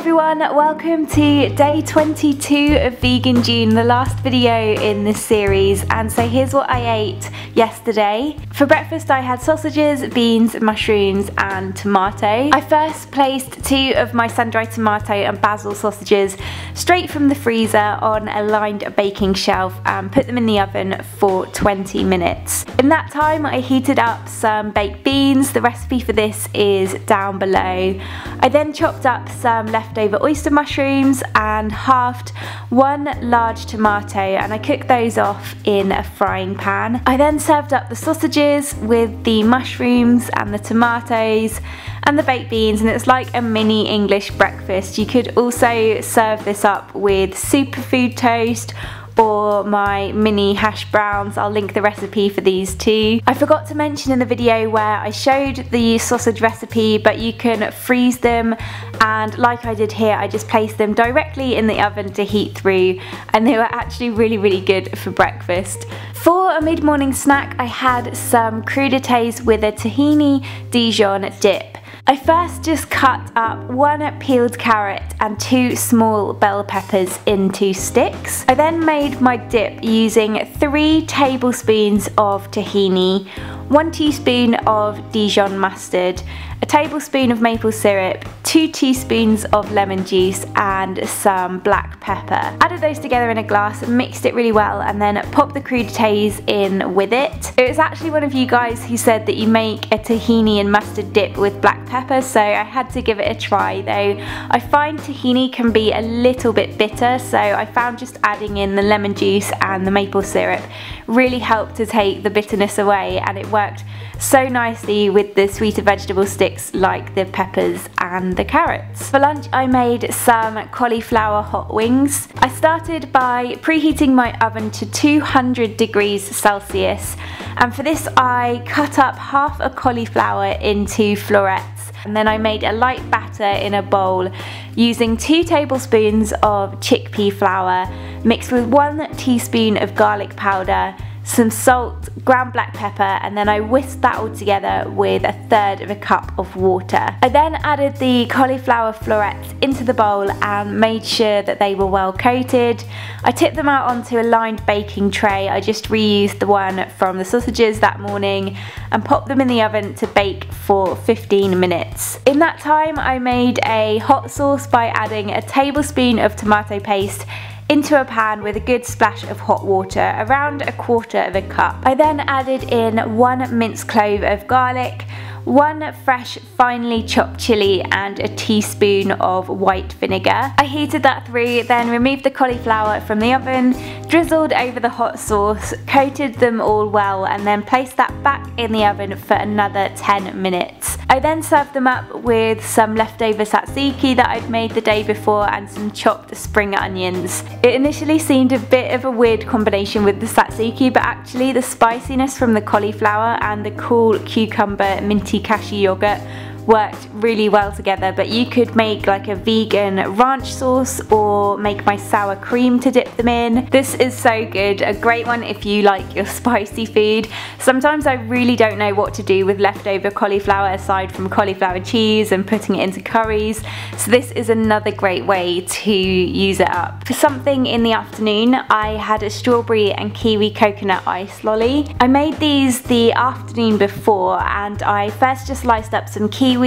everyone, welcome to day 22 of Vegan June, the last video in this series. And so here's what I ate yesterday. For breakfast I had sausages, beans, mushrooms and tomato. I first placed two of my sun-dried tomato and basil sausages straight from the freezer on a lined baking shelf and put them in the oven for 20 minutes. In that time I heated up some baked beans. The recipe for this is down below. I then chopped up some leftover oyster mushrooms and halved one large tomato, and I cooked those off in a frying pan. I then served up the sausages with the mushrooms and the tomatoes and the baked beans, and it's like a mini English breakfast. You could also serve this up with superfood toast or my mini hash browns. I'll link the recipe for these too. I forgot to mention in the video where I showed the sausage recipe, but you can freeze them, and like I did here I just placed them directly in the oven to heat through, and they were actually really good for breakfast. For a mid-morning snack I had some crudités with a tahini Dijon dip. I first just cut up one peeled carrot and two small bell peppers into sticks. I then made my dip using 3 tablespoons of tahini, 1 teaspoon of Dijon mustard, a tablespoon of maple syrup, 2 teaspoons of lemon juice and some black pepper. Added those together in a glass, mixed it really well, and then popped the crudités in with it. It was actually one of you guys who said that you make a tahini and mustard dip with black pepper, so I had to give it a try though. I find tahini can be a little bit bitter, so I found just adding in the lemon juice and the maple syrup really helped to take the bitterness away, and it worked so nicely with the sweeter vegetable sticks like the peppers and the carrots. For lunch I made some cauliflower hot wings. I started by preheating my oven to 200 degrees Celsius, and for this I cut up half a cauliflower into florets, and then I made a light batter in a bowl using 2 tablespoons of chickpea flour mixed with 1 teaspoon of garlic powder, some salt, ground black pepper, and then I whisked that all together with 1/3 cup of water. I then added the cauliflower florets into the bowl and made sure that they were well coated. I tipped them out onto a lined baking tray. I just reused the one from the sausages that morning and popped them in the oven to bake for 15 minutes. In that time I made a hot sauce by adding 1 tablespoon of tomato paste into a pan with a good splash of hot water, around 1/4 cup. I then added in 1 minced clove of garlic, 1 fresh finely chopped chilli and 1 teaspoon of white vinegar. I heated that through, then removed the cauliflower from the oven, drizzled over the hot sauce, coated them all well, and then placed that back in the oven for another 10 minutes. I then served them up with some leftover tzatziki that I'd made the day before and some chopped spring onions. It initially seemed a bit of a weird combination with the tzatziki, but actually the spiciness from the cauliflower and the cool cucumber minty cashew yogurt worked really well together. But you could make like a vegan ranch sauce or make my sour cream to dip them in. This is so good, a great one if you like your spicy food. Sometimes I really don't know what to do with leftover cauliflower aside from cauliflower cheese and putting it into curries, so this is another great way to use it up. For something in the afternoon I had a strawberry and kiwi coconut ice lolly. I made these the afternoon before, and I first just sliced up some kiwi,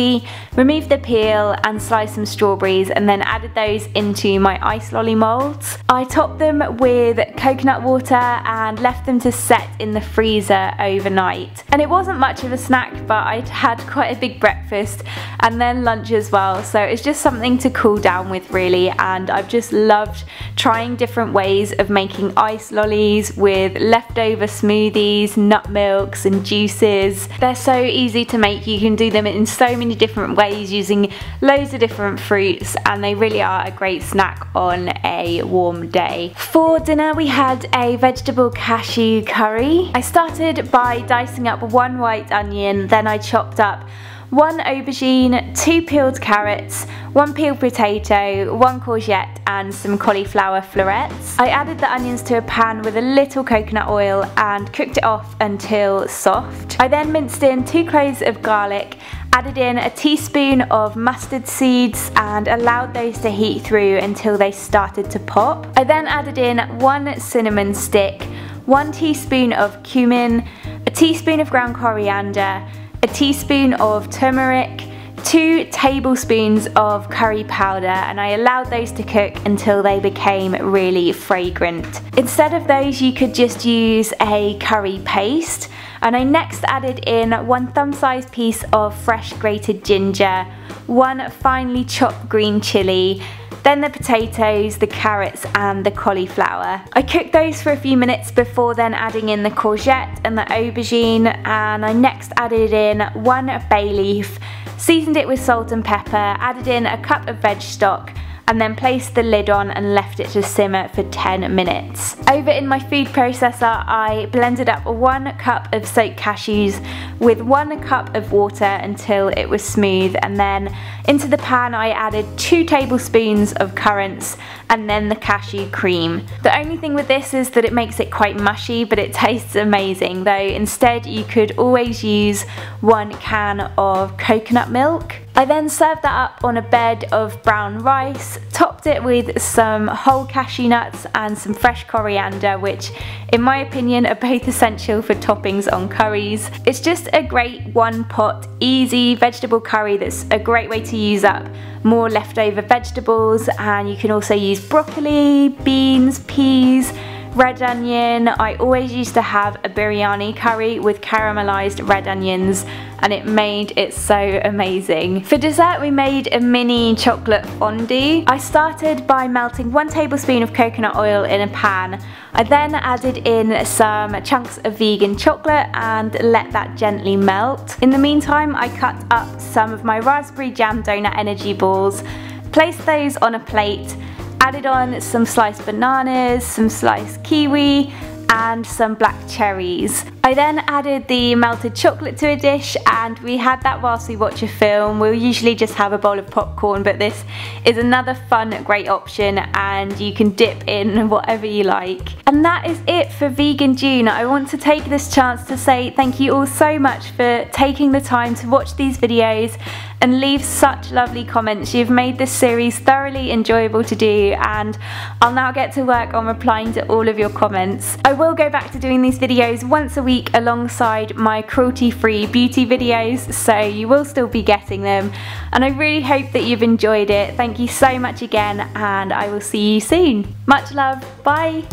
removed the peel and sliced some strawberries, and then added those into my ice lolly molds. I topped them with coconut water and left them to set in the freezer overnight. And it wasn't much of a snack, but I'd had quite a big breakfast and then lunch as well, so it's just something to cool down with really. And I've just loved trying different ways of making ice lollies with leftover smoothies, nut milks and juices. They're so easy to make. You can do them in so many different ways using loads of different fruits, and they really are a great snack on a warm day. For dinner we had a vegetable cashew curry. I started by dicing up 1 white onion, then I chopped up 1 aubergine, 2 peeled carrots, 1 peeled potato, 1 courgette and some cauliflower florets. I added the onions to a pan with a little coconut oil and cooked it off until soft. I then minced in 2 cloves of garlic, added in a teaspoon of mustard seeds and allowed those to heat through until they started to pop. I then added in 1 cinnamon stick, 1 teaspoon of cumin, a teaspoon of ground coriander, a teaspoon of turmeric, 2 tablespoons of curry powder, and I allowed those to cook until they became really fragrant. Instead of those, you could just use a curry paste. And I next added in 1 thumb-sized piece of fresh grated ginger, 1 finely chopped green chilli, then the potatoes, the carrots and the cauliflower. I cooked those for a few minutes before then adding in the courgette and the aubergine, and I next added in 1 bay leaf, seasoned it with salt and pepper, added in a cup of veg stock, and then placed the lid on and left it to simmer for 10 minutes. Over in my food processor, I blended up 1 cup of soaked cashews with 1 cup of water until it was smooth, and then into the pan I added 2 tablespoons of currants and then the cashew cream. The only thing with this is that it makes it quite mushy, but it tastes amazing, though instead you could always use 1 can of coconut milk. I then served that up on a bed of brown rice, topped it with some whole cashew nuts and some fresh coriander, which in my opinion are both essential for toppings on curries. It's just a great one-pot, easy vegetable curry that's a great way to use up more leftover vegetables, and you can also use broccoli, beans, peas, red onion. I always used to have a biryani curry with caramelised red onions, and it made it so amazing. For dessert, we made a mini chocolate fondue. I started by melting 1 tablespoon of coconut oil in a pan. I then added in some chunks of vegan chocolate and let that gently melt. In the meantime, I cut up some of my raspberry jam donut energy balls, placed those on a plate, added on some sliced bananas, some sliced kiwi and some black cherries. I then added the melted chocolate to a dish, and we had that whilst we watch a film. We'll usually just have a bowl of popcorn, but this is another fun, great option, and you can dip in whatever you like. And that is it for Vegan June. I want to take this chance to say thank you all so much for taking the time to watch these videos and leave such lovely comments. You've made this series thoroughly enjoyable to do, and I'll now get to work on replying to all of your comments. I will go back to doing these videos once a week alongside my cruelty-free beauty videos, so you will still be getting them, and I really hope that you've enjoyed it. Thank you so much again, and I will see you soon. Much love, bye!